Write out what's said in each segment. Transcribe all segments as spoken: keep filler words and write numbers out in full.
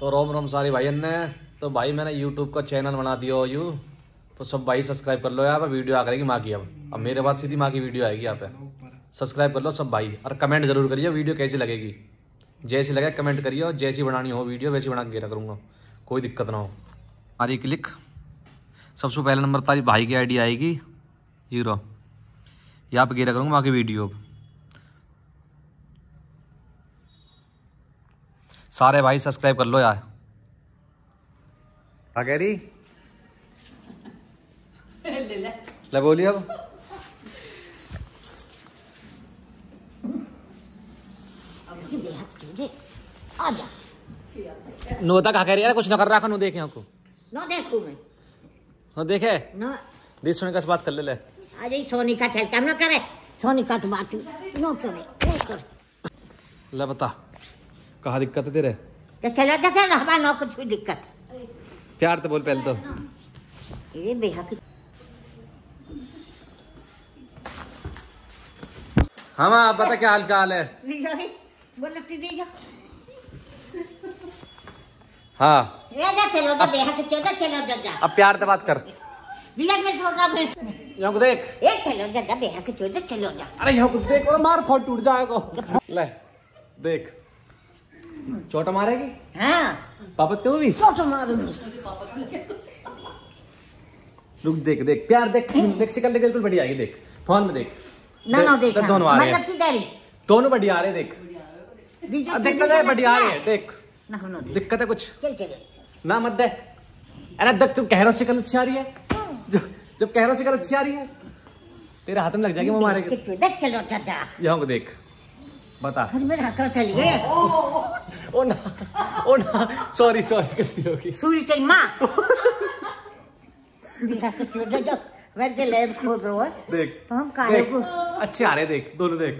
तो रोम रोम सारी भाई ने। तो भाई मैंने यूट्यूब का चैनल बना दिया हो यू, तो सब भाई सब्सक्राइब कर लो यहाँ पर। वीडियो आ करेगी माँ की, अब अब मेरे बाद सीधी माँ की वीडियो आएगी यहाँ पे। सब्सक्राइब कर लो सब भाई और कमेंट जरूर करिए वीडियो कैसी लगेगी। जैसी लगे कमेंट करिए और जैसी बनानी हो वीडियो वैसी बना के घेरा करूँगा, कोई दिक्कत ना हो। हमारी क्लिक सबसे पहले नंबर तारी भाई की आईडी आएगी हीरो, यहाँ पर घेरा करूँगा माँ की वीडियो। सारे भाई सब्सक्राइब कर लो यार। क्या कह रही ले बोलिए अब। नोता क्या कह रही है, कुछ ना कर रहा, नो देखे आपको नो देखू मैं नो देखे नो दी सोनिका से बात कर ले ले। अरे सोनिका चल काम ना करे, सोनिका तो बात नो करे नो करे। ले बता कहा दिक्कत है तेरे, चला जाता ना हमारा ना कुछ भी दिक्कत। प्यार तो बोल पहले तो। ये बेहक हम आप बता क्या हाल चाल है। हाँ चलो चलो जा, अब प्यार से बात कर। में देख ए चलो जा चलो जा। अरे देख और मार फोड़ टूट जाएगा। ले देख चोटा मारेगी। हाँ पापत क्यों भी चोटा मारूंगी। रुक देख देख प्यार देख देख शिकल देख बिल्कुल बढ़िया आएगी। देख फोन में देख ना ना देख दोनों आ रहे हैं, दोनों बढ़िया आ रहे। देख दिक्कत है बढ़िया आ रहे हैं। देख दिक्कत है कुछ चल चल ना मत दे। अरे देख तुम कह रहे हो शिकल अच्छी आ रही है, जब कह रहे हो शिकल अच्छी आ रही है तेरे हाथ में लग जाएगी वो मारेगी। देख चलो चाचा यहाँ को देख बता चलिए। ओ ना ओ ना सॉरी सॉरी गलती होगी। सूरी तेरी माँ देख तो हम काले को अच्छे आ रहे। देख दोनों देख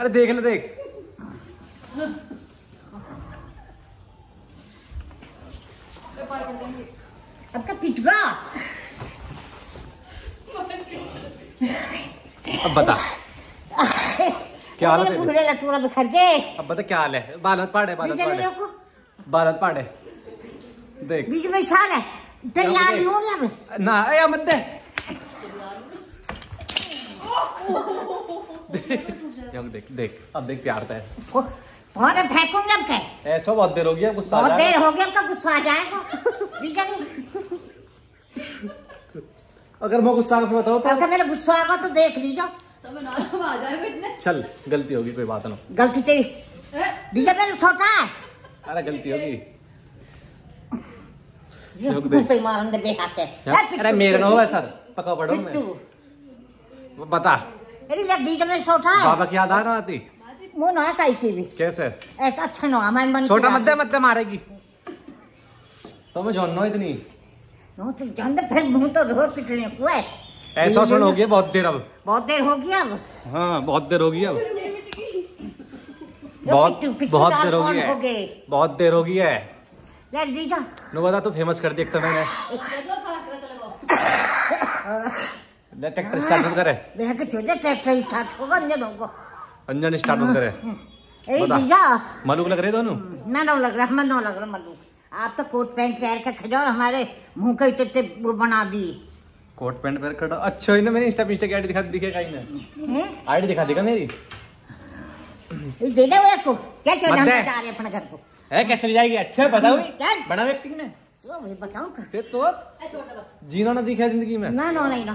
अरे देख ले देख आपका पिटगा। अब बता क्या हाल है, अब बता क्या हाल है। भारत पाड़े भारत पाड़े भारत पाड़े देख बीच में शाल है ना। अरे मत दे देख देख अब देख प्यार है। फेंकूंगा अब क्या ऐसा, बहुत देर हो गया गुस्सा आ जाएगा। बहुत देर हो गया गुस्सा आ जाएगा। अगर मैं गुस्सा आकर बताओ तो अगर मेरा गुस्सा आगा तो देख लीजिए आ जाएगा इतने। चल गलती होगी कोई बात ना, गलती तेरी मेरा छोटा है। अरे गलती होगी अरे मेरे ना होगा सर पका पड़ो मैं बता। अरे में बाबा की याद आ रहा थी वो ना की भी कैसे ऐसा अच्छा ना मन छोटा मध्य मध्य मारेगी तो मैं जानना इतनी जानते फिर मुँह तो रोड पिटने को है। ऐसा सुन हो गया बहुत देर, अब बहुत देर हो गया। अब हाँ बहुत देर हो गई, अब बहुत बहुत देर हो गई है, बहुत देर हो गई है। बता तो फेमस कर दिया मैंने। ट्रैक्टर स्टार्ट करे ट्रैक्टर स्टार्ट होगा अंजन स्टार्ट करे। मलूक लग रहे दोनों ना ना लग रहा हमें ना लग रहा मलूक। आप तो कोट पैंट पैर का खड़ा और हमारे मुंह का इतने वो बना दिए। कोट पैंट पैर खड़ा अच्छा ही ना। मैंने इंस्टा पिस्टा की आईडी दिखा दिखेगा ही आईडी दिखा देगा मेरी दे दे को क्या छोड़ना चाह रहे अपने घर को है कैसे ले जाएगी। अच्छा बताओ बड़ा व्यक्ति ने वो भी बताओ तो बस जीना ना दिखा जिंदगी में ना ना नहीं ना।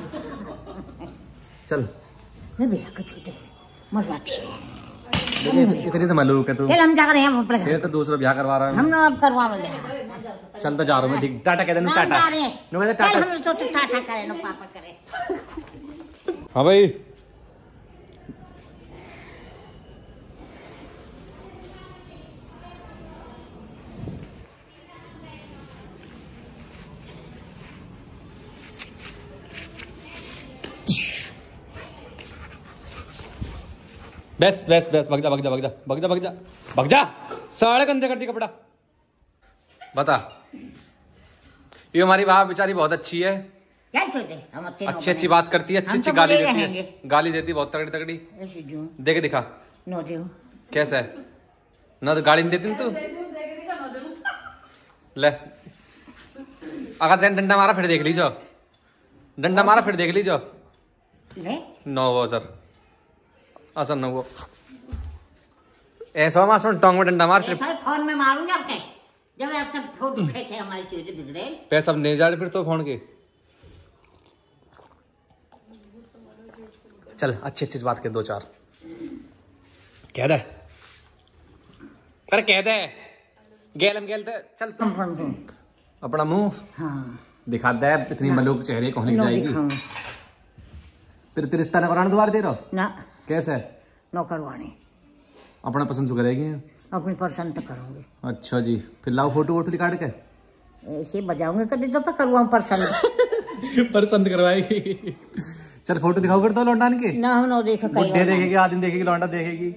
चल मैं भैया को छोड़ दे मर जाती इतनी तो मलूक है तू। चल हम जा रहे हैं हम अपने घर तो दूसरा ब्याह करवा रहा है हम ना अब करवा ले। चल तो जा रहा हूं मैं ठीक टाटा कह देना टाटा नो कहते टाटा हम तो टाटा करे नो पापा करे। हां भाई बस बस बस भग जा भग जा भग जा भग जा भग जा भग जा सारे गंदे कर दी कपड़ा। बता ये हमारी बाप बेचारी बहुत अच्छी है हम अच्छे अच्छी अच्छी बात करती है, अच्छी अच्छी गाली देती है, गाली देती है बहुत तगड़ी तगड़ी। देख दिखा कैसा है ना तो गाली नहीं देती तू ले अगर तेन डंडा मारा फिर देख लीजिए, डंडा मारा फिर देख लीजिए। नो वो सर असर न वो ऐसा मार सुन, टोंग में डंडा मार, सिर्फ फोन में मारूंगा आपके। जब आप सब फोटो खींचे हमारी चीजें बिगड़े, पैसा नहीं जा रहे फिर तो फोन के। चल अच्छी अच्छी बात के दो चार कह दे, अरे कह दे गेलम गेल दे। चल तुम अपना मुंह हाँ दिखा दे, इतनी मलूक चेहरे को नहीं जाएगी फिर तेरे रिश्ता ना कराने दोबारा दे रहा ना। कैसे नो करवाने अपना पसंद से करेगी, अपनी पसंद तो करूँगी। अच्छा जी फिर लाओ फोटो वोटो निकाल के ऐसे बजाऊंगे कभी तो करवाऊँ पसंद पसंद करवाएगी। चल फोटो दिखाओ फिर तो लौंडा के ना, हम नो देखा बुढ़े देखेगी, आदमी देखेगी, लौंडा देखेगी।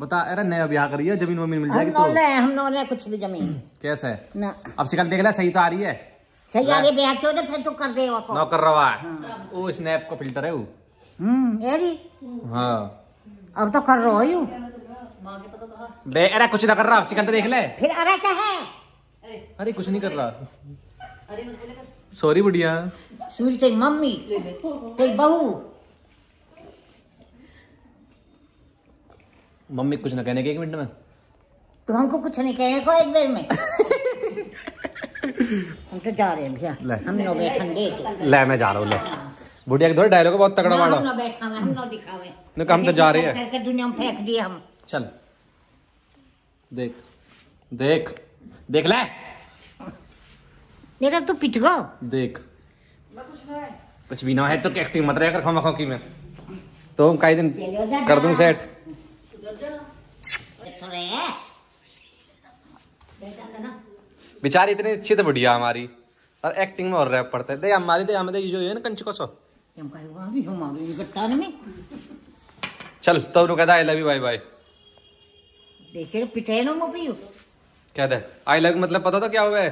बता अरे नया ब्याह करिए, जमीन वमीन मिल जाएगी तो हम नो ले कुछ भी जमीन। कैसा है ना अब शिकल देख ला, सही तो आ रही है, सही आ रही ब्याह क्यों ना फिर तो कर दे नो कर रहा है। वो स्नैप का फिल्टर है वो हम्म हाँ अब तो कर रहा हूँ दे। अरे कुछ ना कर रहा, आप सिकंदर देख ले फिर। अरे क्या है अरे, अरे कुछ नहीं कर रहा। अरे सॉरी बुढ़िया, सॉरी तेरी मम्मी तेरी बहू। मम्मी कुछ ना कहने के एक मिनट में, तो हमको कुछ नहीं कहने को एक बार में हम तो जा रहे हैं भैया, हम नो बैठेंगे तो ले मैं जा रहा हूँ। ले बुढ़िया के थोड़ा डायलॉग बहुत तगड़ा मारो, हम नो बैठावे हम नो दिखावे देखो हम तो जा रहे हैं, करके दुनिया में फेंक दिए हम। चल देख देख देख ले मेरा तो पिटगा, देख कुछ भी ना है तो एक्टिंग मत रहा कर खामा खाकी में तो कई दिन कर दूं सेट। बेचारी इतनी अच्छी तो बढ़िया हमारी, और एक्टिंग में और रैप पड़ता है दे हमारी दे हमें दे जो है ना कंचको सो हम कहे वहां भी हम आ गए कटाने में। चल तो रुका I love you bye bye देखे पिटे ना मुपियो क्या दे आई लव मतलब पता तो क्या हुआ है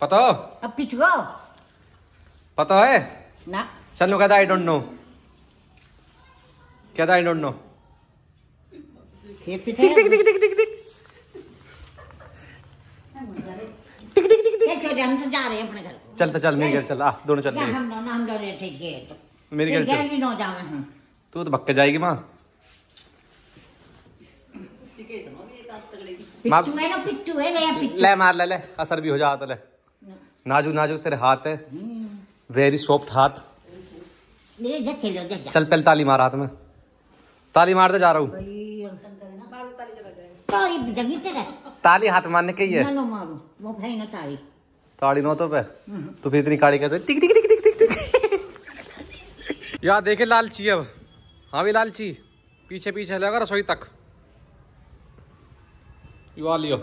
पता हो अब पिटगा पता है ना। चल लो कहता आई डोंट नो, कहता आई डोंट नो फिर पिटे टिक टिक टिक टिक टिक टिक टिक टिक टिक चल हम तो जा रहे हैं अपने घर। चल तो चल मेरे घर चल आ दोनों चल रहे हैं हम ना हम जा रहे थे गेट मेरे घर चल भी ना जावे हम तू तो भक्के जाएगी मां पिट्टू है ना पिट्टू है ले पिट्टू ले मार ले ले असर भी हो जाता ले। नाजू नाजू तेरे हाथ है वेरी सॉफ्ट हाथ ले जा चलो जा चल पहले ताली मार हाथ में ताली मारते जा रहा हूँ ताली ताली हाथ मारने के ही है ना मारू वो भाई ना ताली ताली नो तो पे तो फिर इतनी काली कैसे टिक टिक टिक टिक टिक टिक यार देखे लालची अब हाँ भी लालची पीछे पीछे लगा रसोई तक युवा लियो।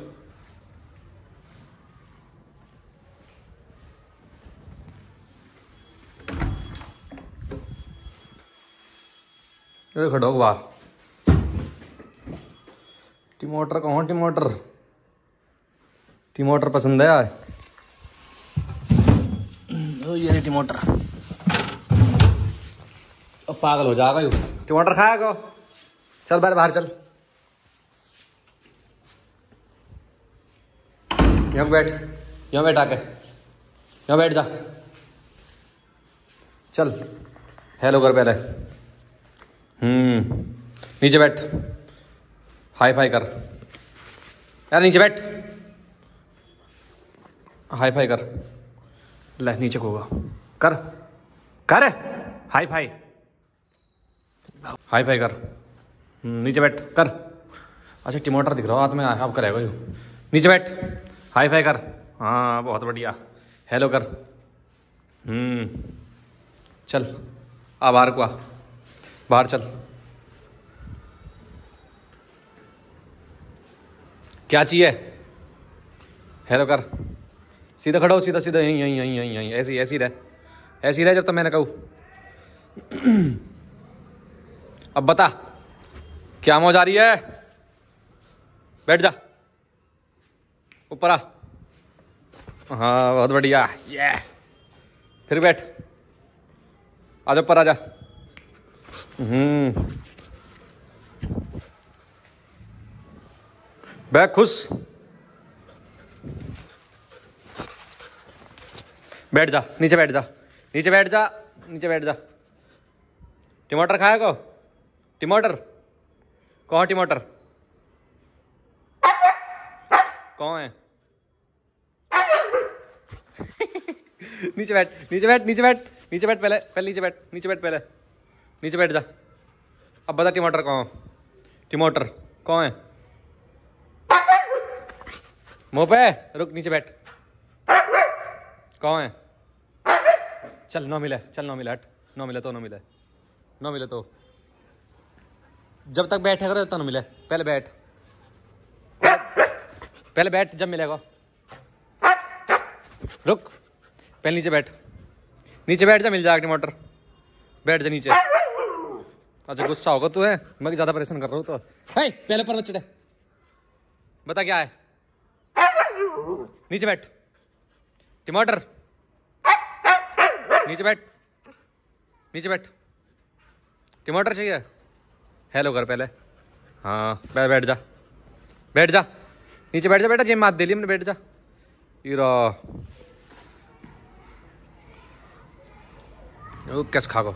ये खड़ो बाहर टमाटर कहाँ टमाटर टमाटर पसंद है ये टमाटर अब पागल हो जाएगा यू टमाटर खाएगा। चल बाहर बाहर चल यहाँ बैठ यहाँ बैठ आके यहाँ बैठ जा चल हेलो कर पहले हम्म नीचे बैठ हाई फाई कर यार नीचे बैठ हाई फाई कर ले नीचे होगा कर कर हाई फाई हाई फाई कर नीचे बैठ कर। अच्छा टमाटर दिख रहा हो हाथ में आप करेगा यू नीचे बैठ हाई फाई कर हाँ बहुत बढ़िया हेलो कर हम्म चल आ बाहर को आ बाहर चल। क्या चाहिए हेलो कर सीधा खड़ा हो सीधा सीधा यहीं यहीं यहीं यहीं यहीं ऐसी ऐसी रह ऐसी रह जब तक मैंने कहूँ। अब बता क्या मौज आ रही है बैठ जा ऊपर आ हाँ बहुत बढ़िया ये फिर बैठ आ जाओ ऊपर आ जा हम्म बैठ खुश बैठ जा, नीचे बैठ जा, नीचे बैठ जा, नीचे बैठ जा। टमाटर खाया को? टमाटर कौन? टमाटर कौन है? नीचे बैठ, नीचे बैठ, नीचे बैठ, नीचे बैठ, पहले पहले नीचे बैठ, नीचे बैठ, पहले नीचे बैठ जा। अब बता टमाटर कौन? टमाटर कौन है? मुँह पे रुक, नीचे बैठ। कौन है? चल नौ मिले, चल नौ मिले, हट नौ मिले तो, नौ मिले, नौ मिले तो। जब तक बैठे करो तब तक मिले, पहले बैठ, पहले बैठ, जब मिलेगा रुक, पहले नीचे बैठ, नीचे बैठ जा, मिल जाएगा टमाटर, बैठ जा नीचे। अच्छा गुस्सा होगा तू है, मैं ज़्यादा परेशान कर रहा हूँ तो। हे पहले पर बच्चे बता क्या है? नीचे बैठ टमाटर, नीचे बैठ, नीचे बैठ, टमाटर चाहिए। हेलो कर पहले, हाँ पहले बैठ जा, बैठ जा, नीचे बैठ जा बेटा, जेब मात दे ली हमने, बैठ जा। इरा ओ कैसे खा गो?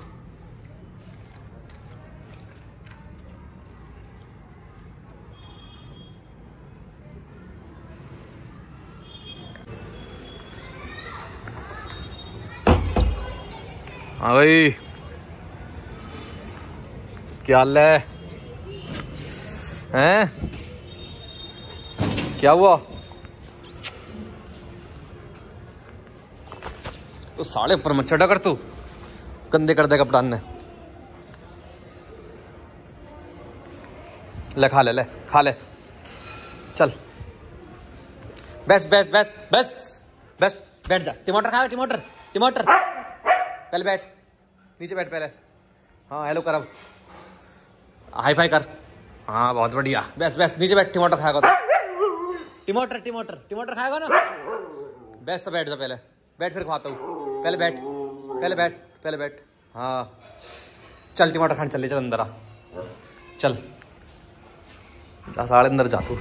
हाँ भाई क्या हाल है? हैं क्या हुआ? तो साले पर मत चढ़ा कर, तू गंदे कर दे कप्तान ने। ले खा ले, ले खा ले, चल बस बस बस बस बस, बैठ जा। टमाटर खा, टमाटर टमाटर पहले बैठ, नीचे बैठ पहले। हाँ हेलो कर, अब हाई फाई कर, हाँ बहुत बढ़िया, बस बस नीचे बैठ। टमाटर खाएगा तो, टमाटर टमाटर टमाटर खाएगा ना, बस तो बैठ जा पहले, बैठ फिर खाता हूँ, पहले बैठ, पहले बैठ, पहले बैठ, हाँ चल टमाटर खाने चल, ले चल अंदर आ, चल साढ़े अंदर जा तू।